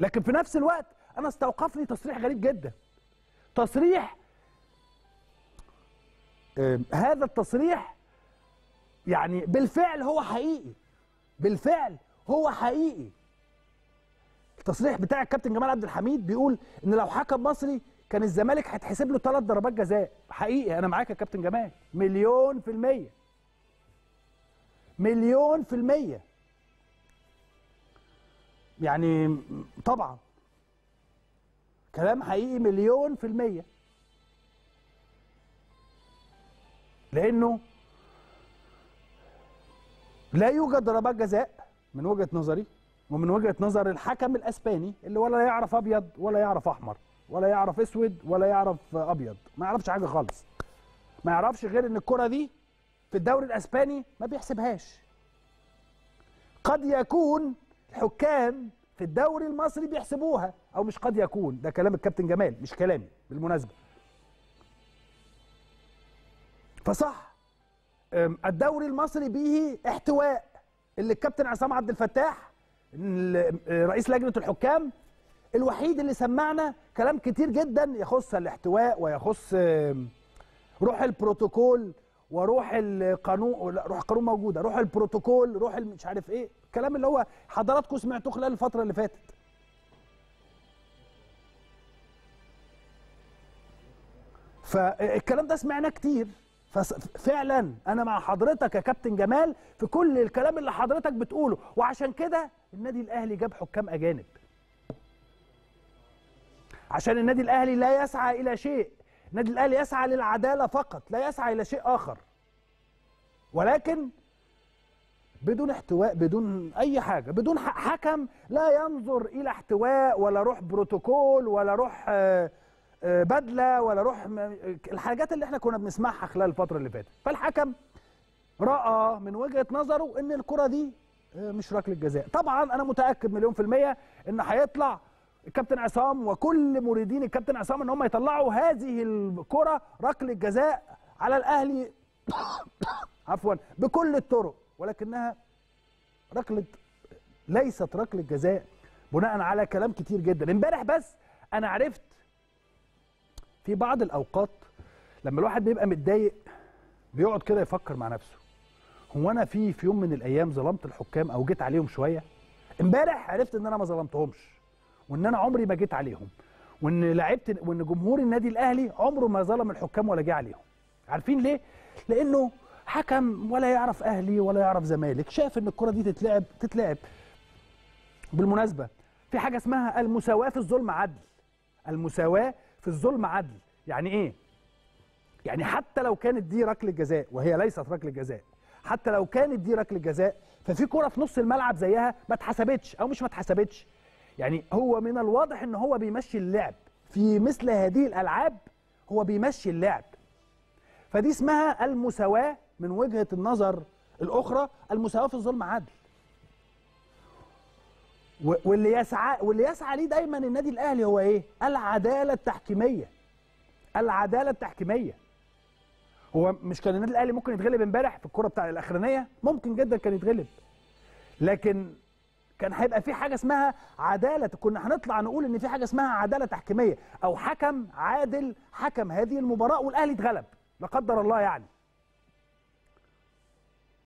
لكن في نفس الوقت انا استوقفني تصريح غريب جدا. تصريح هذا التصريح يعني بالفعل هو حقيقي. بالفعل هو حقيقي. التصريح بتاع الكابتن جمال عبد الحميد بيقول ان لو حكم مصري كان الزمالك هيتحسب له 3 ضربات جزاء. حقيقي، انا معاك يا كابتن جمال 1000000%. 1000000%. يعني طبعا كلام حقيقي 1000000%. لأنه لا يوجد ضربات جزاء من وجهة نظري ومن وجهة نظر الحكم الأسباني اللي ولا يعرف أبيض ولا يعرف أحمر ولا يعرف أسود ولا يعرف أبيض، ما يعرفش حاجة خالص. ما يعرفش غير إن الكرة دي في الدوري الأسباني ما بيحسبهاش. قد يكون الحكام في الدوري المصري بيحسبوها، أو مش قد يكون، ده كلام الكابتن جمال مش كلامي بالمناسبة. فصح الدوري المصري به احتواء، اللي الكابتن عصام عبد الفتاح رئيس لجنة الحكام الوحيد اللي سمعنا كلام كتير جدا يخص الاحتواء ويخص روح البروتوكول وروح القانون. روح القانون موجودة، روح البروتوكول، روح مش عارف ايه، الكلام اللي هو حضراتكم سمعتوه خلال الفترة اللي فاتت. فالكلام ده سمعناه كتير. ففعلا انا مع حضرتك يا كابتن جمال في كل الكلام اللي حضرتك بتقوله، وعشان كده النادي الاهلي جاب حكام اجانب، عشان النادي الاهلي لا يسعى الى شيء. النادي الاهلي يسعى للعدالة فقط، لا يسعى الى شيء اخر، ولكن بدون احتواء، بدون اي حاجة، بدون حكم لا ينظر الى احتواء ولا روح بروتوكول ولا روح بدلة ولا روح الحاجات اللي احنا كنا بنسمعها خلال الفترة اللي فاتت. فالحكم رأى من وجهة نظره ان الكرة دي مش ركلة جزاء. طبعا انا متأكد 1000000% ان هيطلع الكابتن عصام وكل مريدين الكابتن عصام ان هم يطلعوا هذه الكرة ركلة جزاء على الاهلي عفوا بكل الطرق، ولكنها ركلة ليست ركلة جزاء بناء على كلام كتير جدا. امبارح بس انا عرفت في بعض الأوقات لما الواحد بيبقى متضايق بيقعد كده يفكر مع نفسه، هو أنا في يوم من الأيام ظلمت الحكام أو جيت عليهم شوية؟ امبارح عرفت إن أنا ما ظلمتهمش، وإن أنا عمري ما جيت عليهم، وإن لعبت، وإن جمهور النادي الأهلي عمره ما ظلم الحكام ولا جه عليهم. عارفين ليه؟ لأنه حكم ولا يعرف أهلي ولا يعرف زمالك، شاف إن الكرة دي تتلعب. بالمناسبة في حاجة اسمها المساواة في الظلم عدل. المساواة في الظلم عدل. يعني ايه؟ يعني حتى لو كانت دي ركلة جزاء وهي ليست ركلة جزاء، حتى لو كانت دي ركلة جزاء، ففي كرة في نص الملعب زيها ما اتحسبتش او مش ما اتحسبتش. يعني هو من الواضح ان هو بيمشي اللعب في مثل هذه الالعاب، هو بيمشي اللعب. فدي اسمها المساواة من وجهة النظر الاخرى، المساواة في الظلم عدل. واللي يسعى ليه دايما النادي الاهلي هو ايه؟ العداله التحكيميه. العداله التحكيميه. هو مش كان النادي الاهلي ممكن يتغلب امبارح في الكره بتاع الاخرانيه؟ ممكن جدا كان يتغلب. لكن كان هيبقى في حاجه اسمها عداله، كنا هنطلع نقول ان في حاجه اسمها عداله تحكيميه، او حكم عادل حكم هذه المباراه والاهلي اتغلب، لا قدر الله يعني.